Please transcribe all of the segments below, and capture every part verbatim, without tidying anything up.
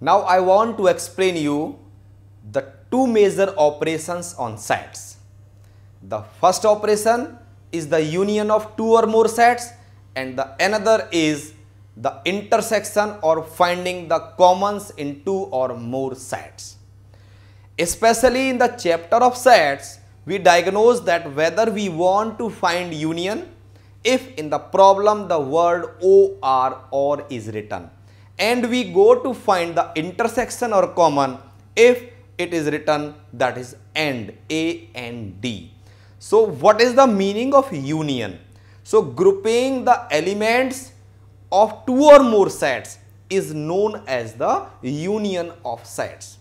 Now I want to explain you the two major operations on sets. The first operation is the union of two or more sets, and the another is the intersection or finding the commons in two or more sets. Especially in the chapter of sets, we diagnose that whether we want to find union if in the problem the word or or is written, and we go to find the intersection or common if it is written, that is and, A and D. So what is the meaning of union? So grouping the elements of two or more sets is known as the union of sets.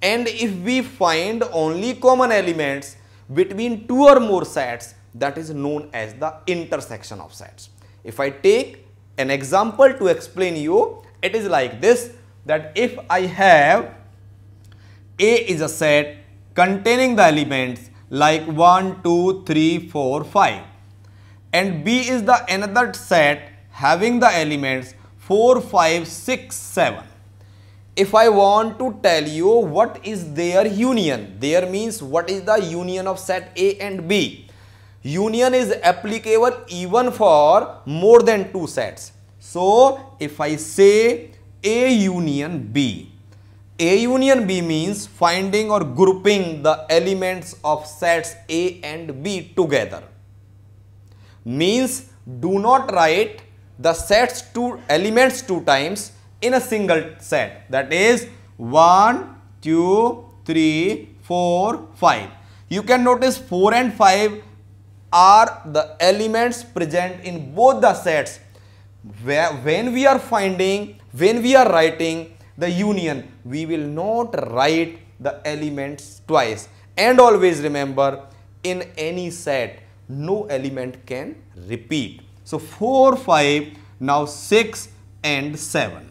And if we find only common elements between two or more sets, that is known as the intersection of sets. If I take an example to explain you, it is like this, that if I have A is a set containing the elements like one, two, three, four, five, and B is the another set having the elements four, five, six, seven. If I want to tell you what is their union, there means what is the union of set A and B. Union is applicable even for more than two sets. So if I say A union B, A union B means finding or grouping the elements of sets A and B together. Means do not write the sets two elements two times in a single set, that is one, two, three, four, five. You can notice four and five are the elements present in both the sets. Where, when we are finding, when we are writing the union, we will not write the elements twice. And always remember, in any set, no element can repeat. So four, five, now six and seven.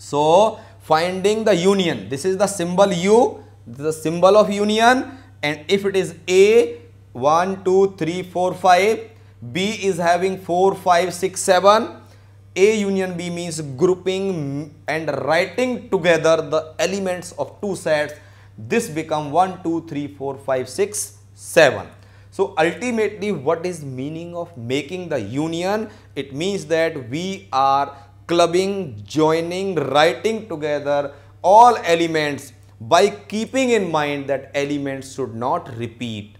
So finding the union, this is the symbol U, the symbol of union, and if it is A, one, two, three, four, five, B is having four, five, six, seven, A union B means grouping and writing together the elements of two sets, this become one, two, three, four, five, six, seven. So ultimately, what is meaning of making the union? It means that we are clubbing, joining, writing together all elements by keeping in mind that elements should not repeat.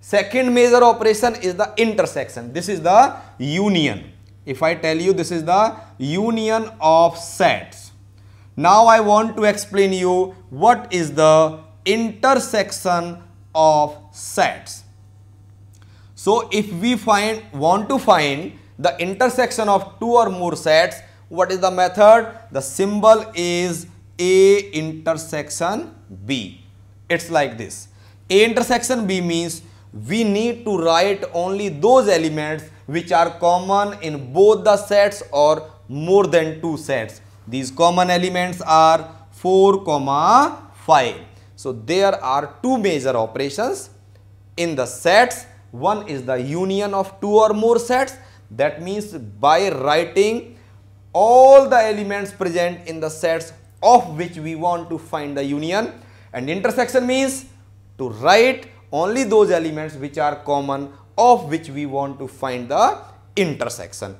Second major operation is the intersection. This is the union. If I tell you this is the union of sets. Now I want to explain you what is the intersection of sets. So if we find want to find the intersection of two or more sets, what is the method? The symbol is A intersection B. It's like this. A intersection B means we need to write only those elements which are common in both the sets or more than two sets. These common elements are four, five. So there are two major operations in the sets. One is the union of two or more sets. That means by writing all the elements present in the sets of which we want to find the union, and intersection means to write only those elements which are common of which we want to find the intersection.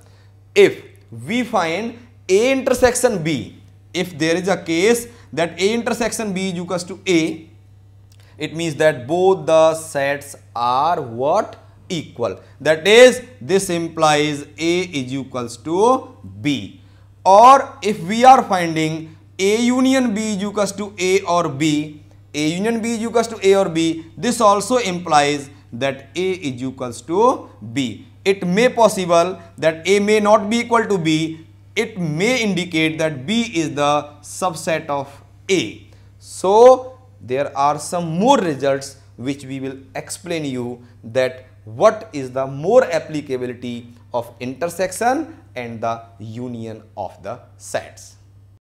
If we find A intersection B, if there is a case that A intersection B is equals to A, it means that both the sets are what? Equal. That is, this implies A is equals to B. Or if we are finding A union B is equals to A or B, A union B is equals to A or B, this also implies that A is equals to B. It may possible that A may not be equal to B. It may indicate that B is the subset of A. So there are some more results which we will explain you, that what is the more applicability of intersection and the union of the sets.